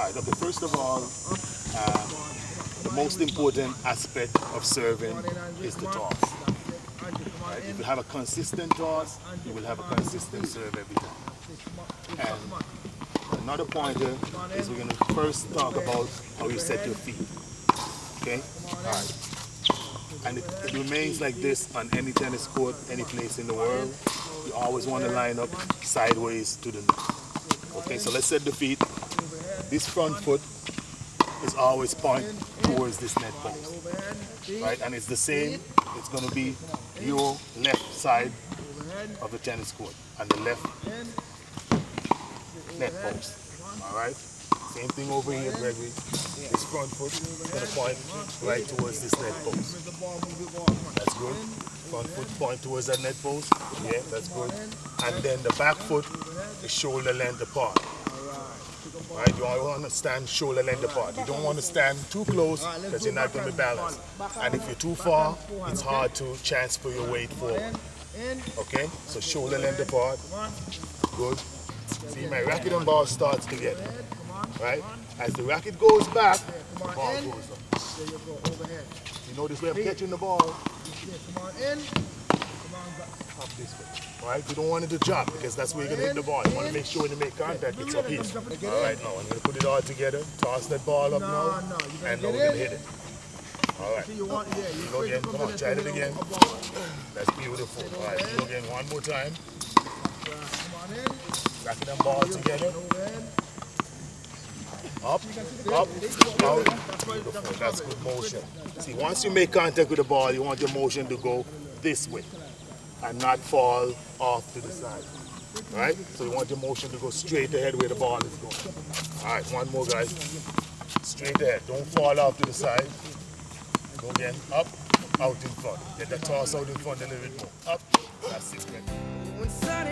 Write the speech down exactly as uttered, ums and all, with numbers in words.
Alright, okay, first of all, uh, the most important aspect of serving is the toss. Right? If you have a consistent toss, you will have a consistent serve every time. And another pointer is we're going to first talk about how you set your feet. Okay? Alright. And it, it remains like this on any tennis court, any place in the world. You always want to line up sideways to the net. Okay, so let's set the feet. This front foot is always pointing towards this net post, right? And it's the same. It's going to be your left side of the tennis court and the left net post. All right. Same thing over here, Gregory. This front foot is going to point right towards this net post. That's good. Front foot point towards that net post. Yeah, that's good. And then the back foot is shoulder length apart. Right, you want to stand shoulder length apart. You don't want to stand too close because you're not going to be balanced. And if you're too far, it's hard to transfer your weight forward. Okay, so shoulder length apart. Good. See, my racket and ball starts together. Right? As the racket goes back, the ball goes up. You know this way of catching the ball. Up this way. Alright, you don't want it to jump because that's where you're going to hit the ball. You want to make sure when you make contact, it's up here. Alright, now I'm going to put it all together, toss that ball up now, and now we're going to hit it. Alright, you go again, come on, try it again. That's beautiful. Alright, you go again one more time. Racket and ball together. Up, up, out, beautiful, that's good motion. See, once you make contact with the ball, you want your motion to go this way and not fall off to the side, right? So you want your motion to go straight ahead where the ball is going. All right, one more, guys. Straight ahead, don't fall off to the side. Go again, up, out in front. Get that toss out in front a little bit more. Up, that's it, right?